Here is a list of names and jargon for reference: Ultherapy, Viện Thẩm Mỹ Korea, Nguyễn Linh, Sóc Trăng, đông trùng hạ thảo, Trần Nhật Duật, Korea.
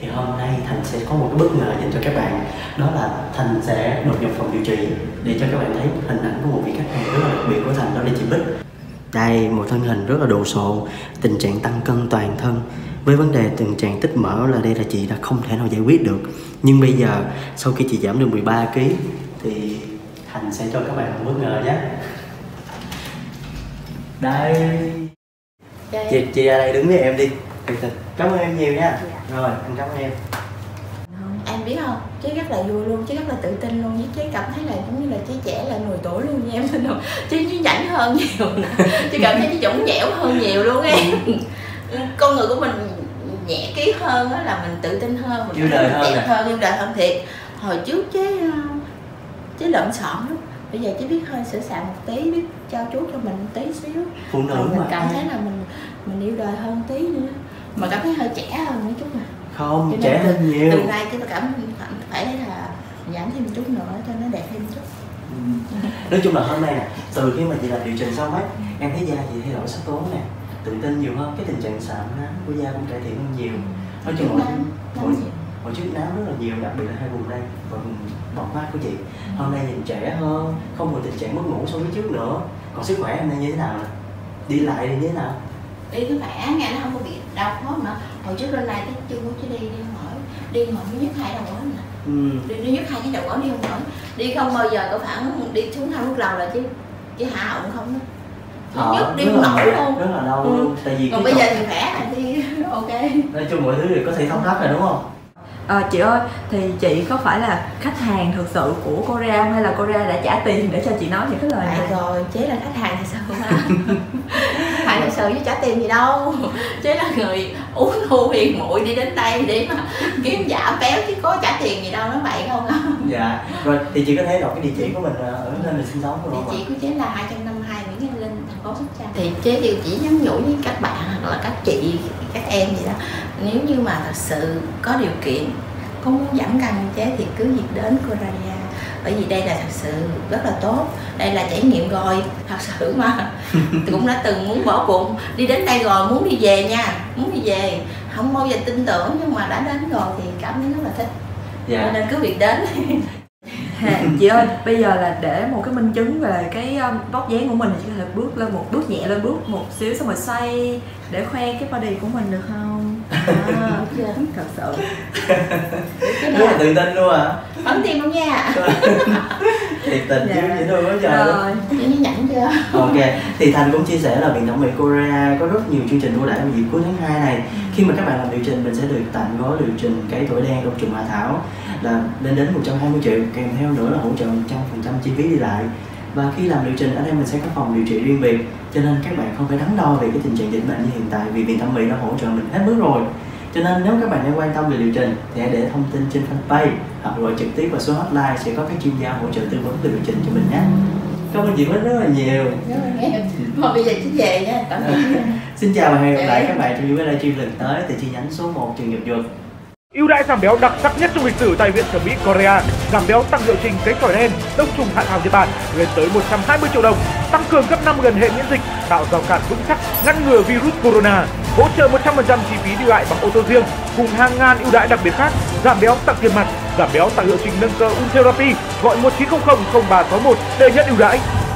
Thì hôm nay Thành sẽ có một cái bất ngờ dành cho các bạn. Đó là Thành sẽ đột nhập phòng điều trị để cho các bạn thấy hình ảnh của một vị khách hàng rất là đặc biệt của Thành, đó là chị Bích. Đây, một thân hình rất là đồ sộ, tình trạng tăng cân toàn thân. Với vấn đề tình trạng tích mỡ là đây là chị đã không thể nào giải quyết được. Nhưng bây giờ sau khi chị giảm được 13 kg thì Thành sẽ cho các bạn một bất ngờ nhé. Đây. Chị ra đây đứng với em đi. Cảm ơn em nhiều nha. Dạ. Rồi, anh cảm ơn em. Em biết không, chứ rất là vui luôn, chứ rất là tự tin luôn. Chứ cảm thấy là giống như là chứ trẻ là 10 tuổi luôn nha em. Chứ rảnh hơn nhiều nè. Chứ cảm thấy chứ dũng dẻo hơn nhiều luôn em. Con người của mình nhẹ ký hơn đó, là mình tự tin hơn, mình yêu đời hơn, yêu đời hơn thiệt. Hồi trước chứ lộn xộn lắm. Bây giờ chỉ biết hơi sửa sạn một tí, biết trao chuốt cho mình một tí xíu. Phụ nữ mình cảm thấy là mình yêu đời hơn tí nữa. Mà cảm thấy hơi trẻ hơn một chút mà. Không, cho trẻ hơn nhiều. Từ nay chứ cảm phải là giảm thêm một chút nữa cho nó đẹp thêm một chút. Nói chung là hôm nay nè, từ khi mà chị làm điều chỉnh xong ấy, em thấy da chị thay đổi sắc tố nè, tự tin nhiều hơn, cái tình trạng sạm nám của da cũng cải thiện hơn nhiều. Nói chung là hồi trước nám rất là nhiều, đặc biệt là hai vùng đây và vùng bọc mắt của chị. Hôm nay nhìn trẻ hơn, không còn tình trạng mất ngủ so với trước nữa. Còn sức khỏe hôm nay như thế nào nè? Đi lại như thế nào? Đi cứ khỏe, nghe nó không có bị đau khó mà. Hồi trước lên này cái chưa có chứ đi mỏi mới nhức hai đầu gối nè. Đi nhức hai cái đầu gối đi không nổi. Đi không bao giờ có phản đi xuống thang lúc lầu là chứ hạ họng không đó. Đi không nổi luôn. Rất là đau luôn. Tại vì còn bây giờ thì khỏe là đi ok. Nói chung mọi thứ đều có thể thông thắt rồi đúng không? Chị ơi, thì chị có phải là khách hàng thực sự của Korea hay là Korea đã trả tiền để cho chị nói những cái lời này? Rồi, chế là khách hàng thì sao không? Phải thực sự với trả tiền gì đâu. Chế là người uống thu hiền muội đi đến đây để mà kiếm giả béo chứ có trả tiền gì đâu, nó vậy không ạ? Dạ, rồi thì chị có thấy đọc cái địa chỉ của mình ở nơi mình sinh sống không? Địa chỉ của chế là 252 Nguyễn Linh, thành phố Sóc Trăng. Thì chế điều chỉ nhắn nhủ với các bạn hoặc là các chị, các em gì đó. Nếu như mà thật sự có điều kiện, có muốn giảm cân chế thì cứ việc đến Korea. Bởi vì đây là thật sự rất là tốt. Đây là trải nghiệm rồi, thật sự mà. Cũng đã từng muốn bỏ cuộc, đi đến đây rồi muốn đi về nha. Muốn đi về, không bao giờ tin tưởng nhưng mà đã đến rồi thì cảm thấy rất là thích. Dạ. Nên cứ việc đến. Chị ơi, bây giờ là để một cái minh chứng về cái vóc dáng của mình thì chị có thể bước lên một bước nhẹ lên bước một xíu xong rồi xoay để khoe cái body của mình được không? Thật sự rất là tự tin luôn à. Bấm tim không nha. Thiệt tình chứ vậy thôi quá trời luôn. Chị nhẵn chưa? Ok, thì Thành cũng chia sẻ là Viện Thẩm Mỹ Korea có rất nhiều chương trình ưu đãi vào dịp cuối tháng 2 này. Khi mà các bạn làm điều trình, mình sẽ được tặng gói điều trình cái tuổi đen đông trùng hạ thảo là lên đến 120 triệu, kèm theo nữa là hỗ trợ 100% chi phí đi lại. Và khi làm điều trình ở đây mình sẽ có phòng điều trị riêng biệt, cho nên các bạn không phải đắn đo về cái tình trạng dịch bệnh như hiện tại vì Viện Thẩm Mỹ đã hỗ trợ mình hết mức rồi. Cho nên nếu các bạn đang quan tâm về điều trình thì hãy để thông tin trên fanpage hoặc gọi trực tiếp vào số hotline sẽ có các chuyên gia hỗ trợ tư vấn về điều trình cho mình nhé. Cảm ơn chị Bích rất là nhiều. Mà bây giờ chị về nha. Tạm biệt. Xin chào và hẹn gặp lại các bạn trong những livestream lần tới từ chi nhánh số 1 Trần Nhật Duật. Ưu đãi giảm béo đặc sắc nhất trong lịch sử tại Viện Thẩm Mỹ Korea, giảm béo tăng liệu trình cấy sỏi đen, đông trùng hạ thảo Nhật Bản lên tới 120 triệu đồng, tăng cường gấp 5 lần hệ miễn dịch, tạo rào cản vững chắc, ngăn ngừa virus corona, hỗ trợ 100% chi phí đi lại bằng ô tô riêng, cùng hàng ngàn ưu đãi đặc biệt khác, giảm béo tặng tiền mặt, giảm béo tặng liệu trình nâng cơ Ultherapy, gọi 1900 0361 để nhận ưu đãi.